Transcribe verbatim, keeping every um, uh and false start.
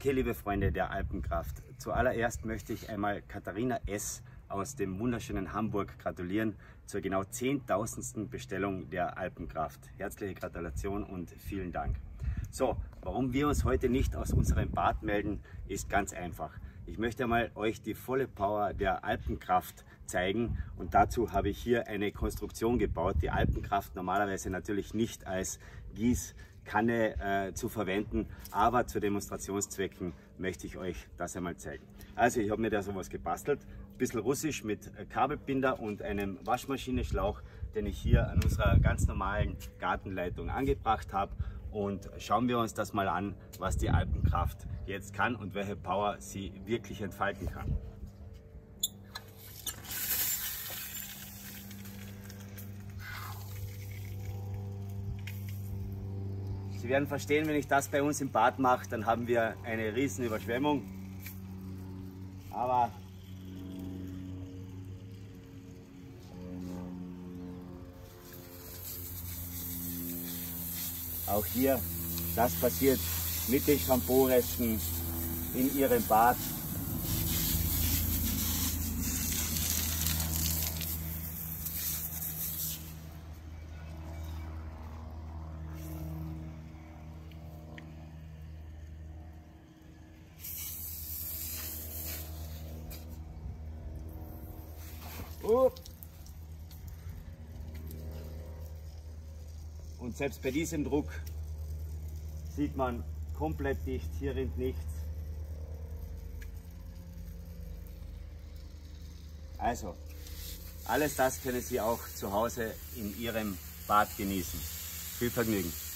Okay, liebe Freunde der Alpenkraft, zuallererst möchte ich einmal Katharina S. aus dem wunderschönen Hamburg gratulieren zur genau zehntausendsten Bestellung der Alpenkraft. Herzliche Gratulation und vielen Dank. So, warum wir uns heute nicht aus unserem Bad melden, ist ganz einfach. Ich möchte mal euch die volle Power der Alpenkraft zeigen und dazu habe ich hier eine Konstruktion gebaut. Die Alpenkraft normalerweise natürlich nicht als Gieß Kanne äh, zu verwenden, aber zu Demonstrationszwecken möchte ich euch das einmal zeigen. Also ich habe mir da sowas gebastelt, ein bisschen russisch mit Kabelbinder und einem Waschmaschinenschlauch, den ich hier an unserer ganz normalen Gartenleitung angebracht habe, und schauen wir uns das mal an, was die Alpenkraft jetzt kann und welche Power sie wirklich entfalten kann. Sie werden verstehen, wenn ich das bei uns im Bad mache, dann haben wir eine riesen Überschwemmung. Aber auch hier, das passiert mit den Shampoo-Resten in Ihrem Bad. Und selbst bei diesem Druck sieht man komplett dicht, hier rinnt nichts. Also, alles das können Sie auch zu Hause in Ihrem Bad genießen. Viel Vergnügen!